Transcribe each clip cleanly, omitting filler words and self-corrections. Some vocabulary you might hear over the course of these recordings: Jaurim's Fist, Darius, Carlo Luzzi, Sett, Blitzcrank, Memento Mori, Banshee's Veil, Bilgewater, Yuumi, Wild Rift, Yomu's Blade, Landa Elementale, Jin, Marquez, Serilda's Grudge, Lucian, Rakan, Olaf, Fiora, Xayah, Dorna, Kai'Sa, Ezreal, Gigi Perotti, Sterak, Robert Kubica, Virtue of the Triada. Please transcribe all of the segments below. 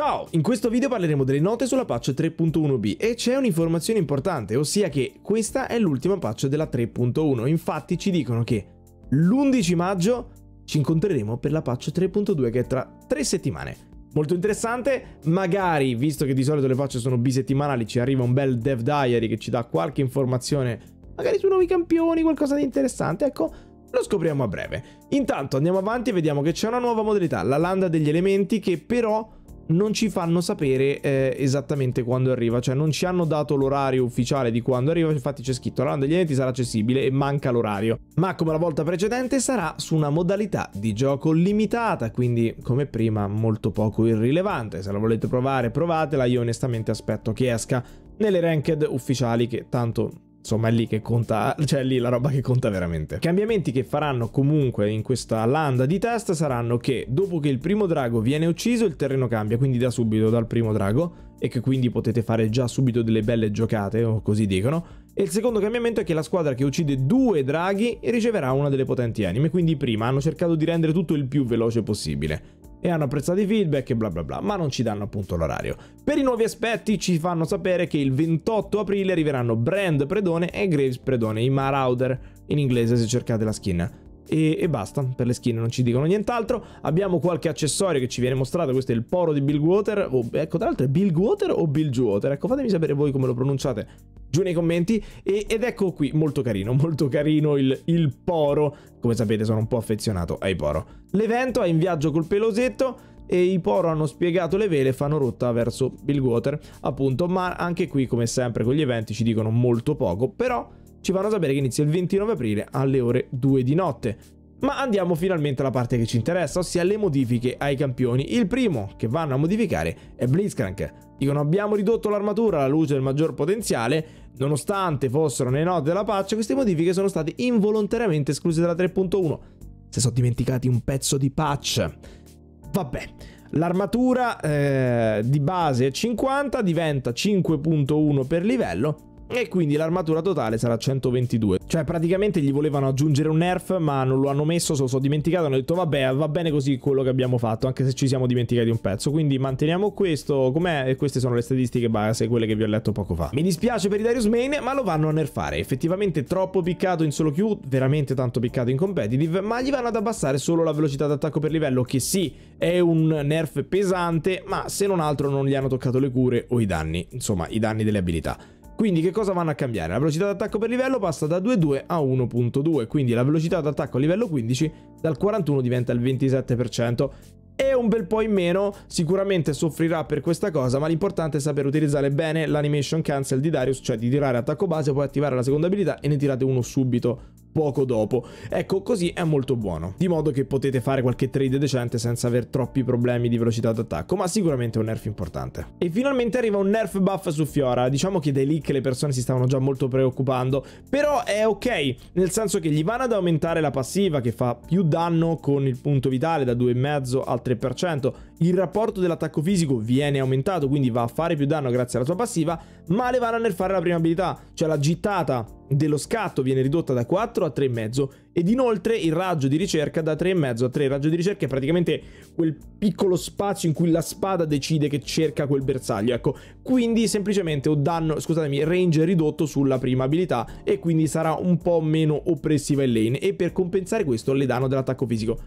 Ciao! In questo video parleremo delle note sulla patch 3.1b e c'è un'informazione importante, ossia che questa è l'ultima patch della 3.1. Infatti ci dicono che l'11 maggio ci incontreremo per la patch 3.2 che è tra 3 settimane. Molto interessante, magari, visto che di solito le patch sono bisettimanali, ci arriva un bel dev diary che ci dà qualche informazione, magari su nuovi campioni, qualcosa di interessante, ecco, lo scopriamo a breve. Intanto andiamo avanti e vediamo che c'è una nuova modalità, la Landa degli Elementi, che però non ci fanno sapere esattamente quando arriva, cioè non ci hanno dato l'orario ufficiale di quando arriva, infatti c'è scritto la Landa degli Elementi sarà accessibile e manca l'orario, ma come la volta precedente sarà su una modalità di gioco limitata, quindi come prima molto poco irrilevante. Se la volete provare, provatela, io onestamente aspetto che esca nelle ranked ufficiali, che tanto insomma è lì che conta, cioè è lì la roba che conta veramente. Cambiamenti che faranno comunque in questa landa di test saranno che dopo che il primo drago viene ucciso il terreno cambia, quindi da subito dal primo drago, e che quindi potete fare già subito delle belle giocate, o così dicono. E il secondo cambiamento è che la squadra che uccide 2 draghi riceverà una delle potenti anime, quindi prima hanno cercato di rendere tutto il più veloce possibile. E hanno apprezzato i feedback e bla bla bla, ma non ci danno appunto l'orario. Per i nuovi aspetti ci fanno sapere che il 28 aprile arriveranno Brand Predone e Graves Predone, i Marauder in inglese se cercate la skin. E basta, per le skin non ci dicono nient'altro. Abbiamo qualche accessorio che ci viene mostrato, questo è il poro di Bilgewater, ecco, tra l'altro è Bilgewater o Bilgewater, ecco, fatemi sapere voi come lo pronunciate giù nei commenti, ed ecco qui, molto carino il poro, come sapete sono un po' affezionato ai poro. L'evento è in viaggio col pelosetto e i poro hanno spiegato le vele e fanno rotta verso Bilgewater, appunto, ma anche qui come sempre con gli eventi ci dicono molto poco, però ci fanno sapere che inizia il 29 aprile alle ore 2 di notte. Ma andiamo finalmente alla parte che ci interessa, ossia le modifiche ai campioni. Il primo che vanno a modificare è Blitzcrank. Dicono abbiamo ridotto l'armatura alla luce del maggior potenziale. Nonostante fossero nei note della patch, queste modifiche sono state involontariamente escluse dalla 3.1. Se sono dimenticati un pezzo di patch. Vabbè. L'armatura di base è 50, diventa 5.1 per livello. E quindi l'armatura totale sarà 122. Cioè praticamente gli volevano aggiungere un nerf, ma non lo hanno messo, se lo sono dimenticato. Hanno detto vabbè, va bene così quello che abbiamo fatto, anche se ci siamo dimenticati un pezzo. Quindi manteniamo questo com'è. E queste sono le statistiche base, quelle che vi ho letto poco fa. Mi dispiace per i Darius main, ma lo vanno a nerfare. Effettivamente troppo piccato in solo queue, veramente tanto piccato in competitive, ma gli vanno ad abbassare solo la velocità d'attacco per livello, che sì, è un nerf pesante, ma se non altro non gli hanno toccato le cure o i danni, insomma i danni delle abilità. Quindi che cosa vanno a cambiare? La velocità d'attacco per livello passa da 2.2 a 1.2, quindi la velocità d'attacco a livello 15 dal 41 diventa il 27%. È un bel po' in meno, sicuramente soffrirà per questa cosa, ma l'importante è saper utilizzare bene l'animation cancel di Darius, cioè di tirare attacco base, poi attivare la seconda abilità e ne tirate uno subito poco dopo. Ecco, così è molto buono, di modo che potete fare qualche trade decente senza aver troppi problemi di velocità d'attacco, ma sicuramente è un nerf importante. E finalmente arriva un nerf buff su Fiora. Diciamo che dai leak le persone si stavano già molto preoccupando, però è ok, nel senso che gli vanno ad aumentare la passiva che fa più danno con il punto vitale da 2,5 al 3%, il rapporto dell'attacco fisico viene aumentato, quindi va a fare più danno grazie alla sua passiva, ma le vanno a nerfare la prima abilità, cioè la gittata dello scatto viene ridotta da 4 a 3,5 ed inoltre il raggio di ricerca da 3,5 a 3. Il raggio di ricerca è praticamente quel piccolo spazio in cui la spada decide che cerca quel bersaglio, ecco, quindi semplicemente un danno, scusatemi, range ridotto sulla prima abilità e quindi sarà un po' meno oppressiva in lane, e per compensare questo le danno dell'attacco fisico.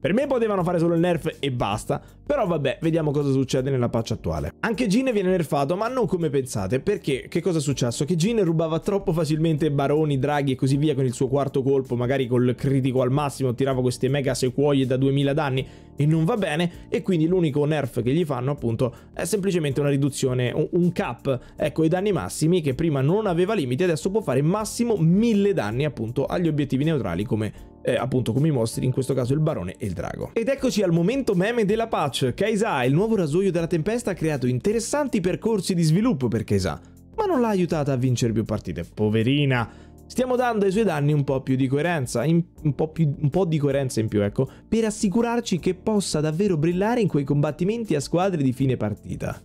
Per me potevano fare solo il nerf e basta, però vabbè, vediamo cosa succede nella patch attuale. Anche Jin viene nerfato, ma non come pensate, perché che cosa è successo? Che Jin rubava troppo facilmente baroni, draghi e così via con il suo quarto colpo, magari col critico al massimo, tirava queste mega sequoie da 2000 danni e non va bene, e quindi l'unico nerf che gli fanno appunto è semplicemente una riduzione, un cap, ecco, ai danni massimi, che prima non aveva limiti, adesso può fare massimo 1000 danni appunto agli obiettivi neutrali come... appunto come i mostri, in questo caso il barone e il drago. Ed eccoci al momento meme della patch. Kai'Sa, il nuovo rasoio della tempesta, ha creato interessanti percorsi di sviluppo per Kai'Sa, ma non l'ha aiutata a vincere più partite. Poverina! Stiamo dando ai suoi danni un po' più di coerenza, un po' di coerenza in più, ecco, per assicurarci che possa davvero brillare in quei combattimenti a squadre di fine partita.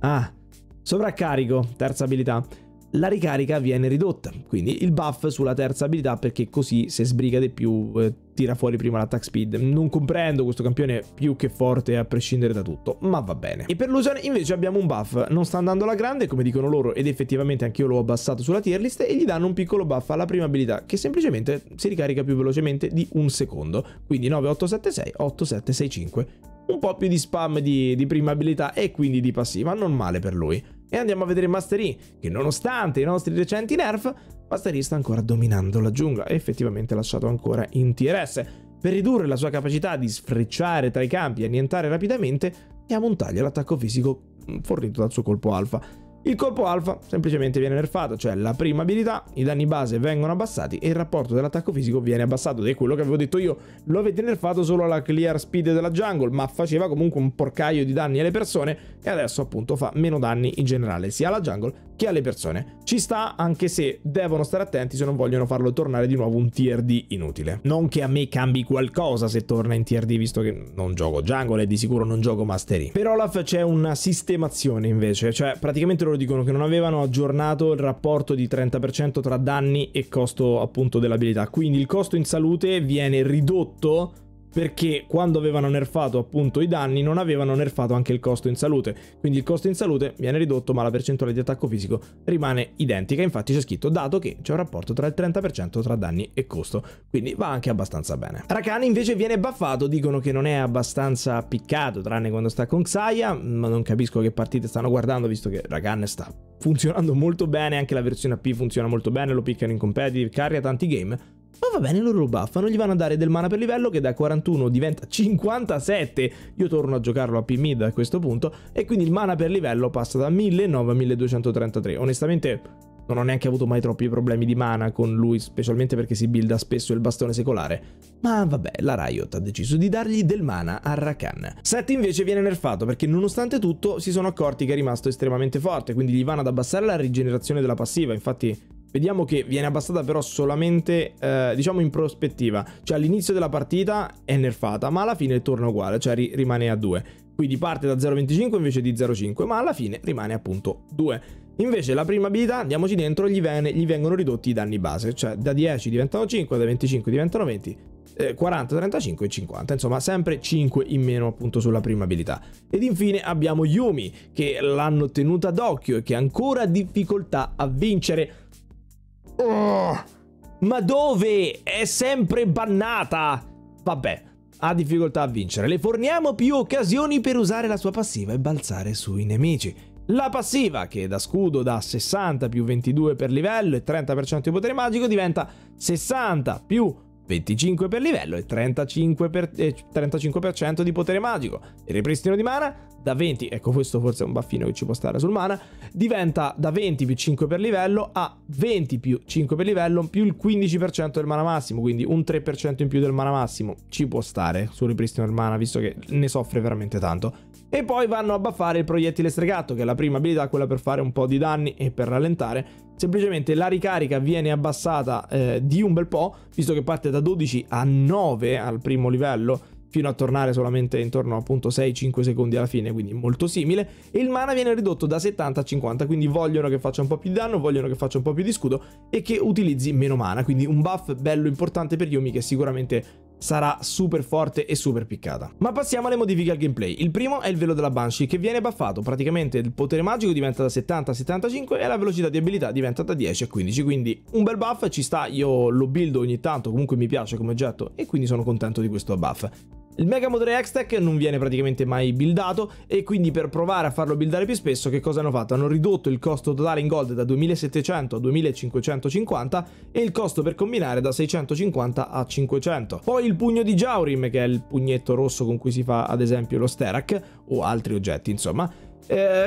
Ah, sovraccarico, terza abilità. la ricarica viene ridotta, quindi il buff sulla terza abilità, perché così se sbriga di più tira fuori prima l'attack speed. Non comprendo, questo campione è più che forte a prescindere da tutto, ma va bene. E per Lucian invece abbiamo un buff, non sta andando alla grande come dicono loro, ed effettivamente anche io l'ho abbassato sulla tier list, e gli danno un piccolo buff alla prima abilità che semplicemente si ricarica più velocemente di un secondo, quindi 9876, 8765, un po' più di spam di prima abilità e quindi di passiva, non male per lui. E andiamo a vedere Master Yi, che nonostante i nostri recenti nerf, Master Yi sta ancora dominando la giungla e effettivamente lasciato ancora in TRS. Per ridurre la sua capacità di sfrecciare tra i campi e annientare rapidamente, diamo un taglio all'attacco fisico fornito dal suo colpo alfa. Il colpo alfa semplicemente viene nerfato, cioè la prima abilità, i danni base vengono abbassati e il rapporto dell'attacco fisico viene abbassato, ed è quello che avevo detto io, lo avete nerfato solo alla clear speed della jungle, ma faceva comunque un porcaio di danni alle persone, e adesso appunto fa meno danni in generale, sia alla jungle che alle persone. Ci sta, anche se devono stare attenti se non vogliono farlo tornare di nuovo un tier D inutile. Non che a me cambi qualcosa se torna in tier D, visto che non gioco jungle e di sicuro non gioco Master Yi. Per Olaf c'è una sistemazione invece, cioè praticamente loro dicono che non avevano aggiornato il rapporto di 30% tra danni e costo appunto dell'abilità, quindi il costo in salute viene ridotto perché quando avevano nerfato appunto i danni non avevano nerfato anche il costo in salute, quindi il costo in salute viene ridotto ma la percentuale di attacco fisico rimane identica. Infatti c'è scritto, dato che c'è un rapporto tra il 30% tra danni e costo, quindi va anche abbastanza bene. Rakan invece viene buffato, dicono che non è abbastanza piccato tranne quando sta con Xayah, ma non capisco che partite stanno guardando visto che Rakan sta funzionando molto bene, anche la versione AP funziona molto bene, lo piccano in competitive, carry a tanti game. Ma va bene, loro lo buffano, gli vanno a dare del mana per livello che da 41 diventa 57, io torno a giocarlo a P mid a questo punto, e quindi il mana per livello passa da 1009 a 1233, onestamente non ho neanche avuto mai troppi problemi di mana con lui, specialmente perché si builda spesso il bastone secolare, ma vabbè, la Riot ha deciso di dargli del mana a Rakan. Sett invece viene nerfato perché nonostante tutto si sono accorti che è rimasto estremamente forte, quindi gli vanno ad abbassare la rigenerazione della passiva, infatti vediamo che viene abbassata però solamente, diciamo, in prospettiva, cioè all'inizio della partita è nerfata, ma alla fine torna uguale, cioè rimane a 2, quindi parte da 0,25 invece di 0,5, ma alla fine rimane appunto 2. Invece la prima abilità, andiamoci dentro, gli vengono ridotti i danni base, cioè da 10 diventano 5, da 25 diventano 20, 40, 35 e 50, insomma sempre 5 in meno appunto sulla prima abilità. Ed infine abbiamo Yuumi, che l'hanno tenuta d'occhio e che ha ancora difficoltà a vincere. Oh, ma dove? È sempre bannata! Vabbè, ha difficoltà a vincere. Le forniamo più occasioni per usare la sua passiva e balzare sui nemici. La passiva, che da scudo da 60 più 22 per livello e 30% di potere magico, diventa 60 più 25 per livello e 35% di potere magico. Il ripristino di mana da 20, ecco questo forse è un baffino che ci può stare sul mana, diventa da 20 più 5 per livello a 20 più 5 per livello più il 15% del mana massimo, quindi un 3% in più del mana massimo, ci può stare sul ripristino del mana visto che ne soffre veramente tanto. E poi vanno a buffare il proiettile stregato, che è la prima abilità, quella per fare un po' di danni e per rallentare. Semplicemente la ricarica viene abbassata di un bel po', visto che parte da 12 a 9 al primo livello, fino a tornare solamente intorno appunto 6-5 secondi alla fine, quindi molto simile, e il mana viene ridotto da 70 a 50, quindi vogliono che faccia un po' più di danno, vogliono che faccia un po' più di scudo e che utilizzi meno mana, quindi un buff bello importante per Yuumi, che sicuramente sarà super forte e super piccata. Ma passiamo alle modifiche al gameplay. Il primo è il velo della Banshee, che viene buffato, praticamente il potere magico diventa da 70 a 75 e la velocità di abilità diventa da 10 a 15, quindi un bel buff, ci sta, io lo buildo ogni tanto, comunque mi piace come oggetto e quindi sono contento di questo buff. Il Mega Modero Extech non viene praticamente mai buildato e quindi per provare a farlo buildare più spesso che cosa hanno fatto? Hanno ridotto il costo totale in gold da 2700 a 2550 e il costo per combinare da 650 a 500. Poi il pugno di Jaurim, che è il pugnetto rosso con cui si fa ad esempio lo Sterak o altri oggetti insomma.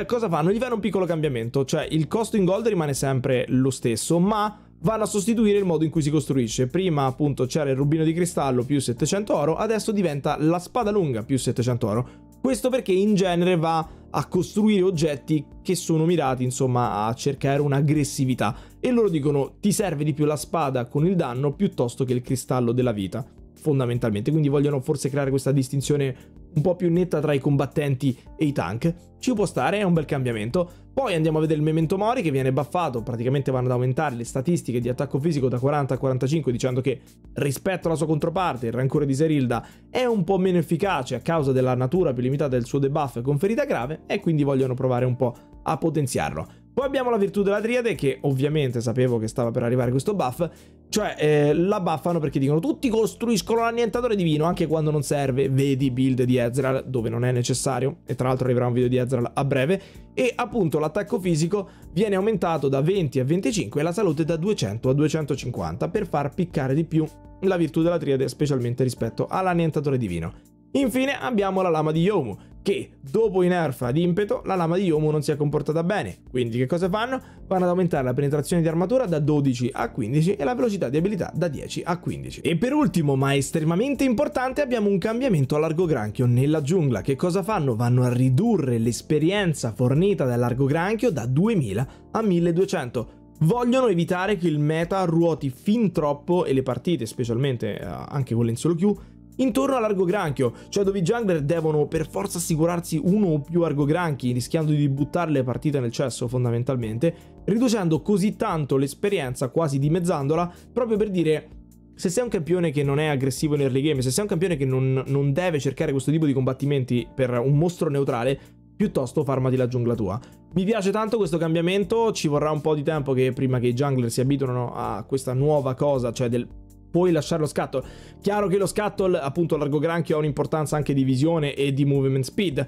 Cosa fanno? Gli fanno un piccolo cambiamento, cioè il costo in gold rimane sempre lo stesso ma vanno a sostituire il modo in cui si costruisce. Prima appunto c'era il rubino di cristallo più 700 oro, adesso diventa la spada lunga più 700 oro. Questo perché in genere va a costruire oggetti che sono mirati insomma a cercare un'aggressività e loro dicono ti serve di più la spada con il danno piuttosto che il cristallo della vita fondamentalmente, quindi vogliono forse creare questa distinzione un po' più netta tra i combattenti e i tank. Ci può stare, è un bel cambiamento. Poi andiamo a vedere il Memento Mori, che viene buffato, praticamente vanno ad aumentare le statistiche di attacco fisico da 40 a 45, dicendo che rispetto alla sua controparte, il rancore di Serilda è un po' meno efficace a causa della natura più limitata del suo debuff con ferita grave, e quindi vogliono provare un po' a potenziarlo. Poi abbiamo la virtù della triade, che ovviamente sapevo che stava per arrivare questo buff, cioè la buffano perché dicono tutti costruiscono l'annientatore divino anche quando non serve, vedi build di Ezreal dove non è necessario, e tra l'altro arriverà un video di Ezreal a breve, e appunto l'attacco fisico viene aumentato da 20 a 25 e la salute da 200 a 250 per far piccare di più la virtù della triade, specialmente rispetto all'annientatore divino. Infine abbiamo la lama di Yomu, che dopo i nerf ad impeto la lama di Yomu non si è comportata bene, quindi che cosa fanno? Vanno ad aumentare la penetrazione di armatura da 12 a 15 e la velocità di abilità da 10 a 15. E per ultimo, ma estremamente importante, abbiamo un cambiamento a largo granchio nella giungla. Che cosa fanno? Vanno a ridurre l'esperienza fornita dal largo granchio da 2000 a 1200. Vogliono evitare che il meta ruoti fin troppo, e le partite, specialmente anche con l'insolo Q, intorno a largo granchio, cioè dove i jungler devono per forza assicurarsi uno o più largo granchi, rischiando di buttare le partite nel cesso fondamentalmente, riducendo così tanto l'esperienza, quasi dimezzandola, proprio per dire: se sei un campione che non è aggressivo in early game, se sei un campione che non deve cercare questo tipo di combattimenti per un mostro neutrale, piuttosto farmati la giungla tua. Mi piace tanto questo cambiamento, ci vorrà un po' di tempo prima che i jungler si abituano a questa nuova cosa, cioè del puoi lasciare lo scatto. Chiaro che lo scatto, appunto, a largo granchio ha un'importanza anche di visione e di movement speed,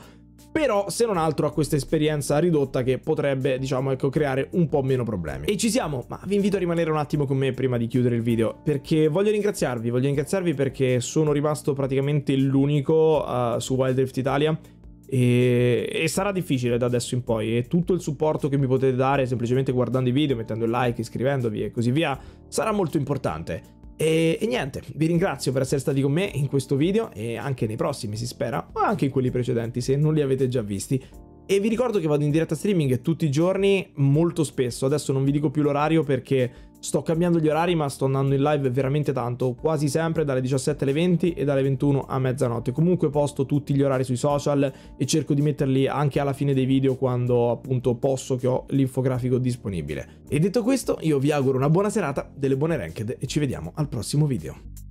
però se non altro ha questa esperienza ridotta che potrebbe, diciamo, ecco, creare un po' meno problemi. E ci siamo, ma vi invito a rimanere un attimo con me prima di chiudere il video, perché voglio ringraziarvi perché sono rimasto praticamente l'unico su Wild Rift Italia, e sarà difficile da adesso in poi, e tutto il supporto che mi potete dare semplicemente guardando i video, mettendo il like, iscrivendovi e così via, sarà molto importante. E niente, vi ringrazio per essere stati con me in questo video e anche nei prossimi, si spera, ma anche in quelli precedenti se non li avete già visti. E vi ricordo che vado in diretta streaming tutti i giorni, molto spesso. Adesso non vi dico più l'orario perché sto cambiando gli orari, ma sto andando in live veramente tanto, quasi sempre dalle 17 alle 20 e dalle 21 a mezzanotte. Comunque posto tutti gli orari sui social e cerco di metterli anche alla fine dei video, quando appunto posso, che ho l'infografico disponibile. E detto questo, io vi auguro una buona serata, delle buone ranked, e ci vediamo al prossimo video.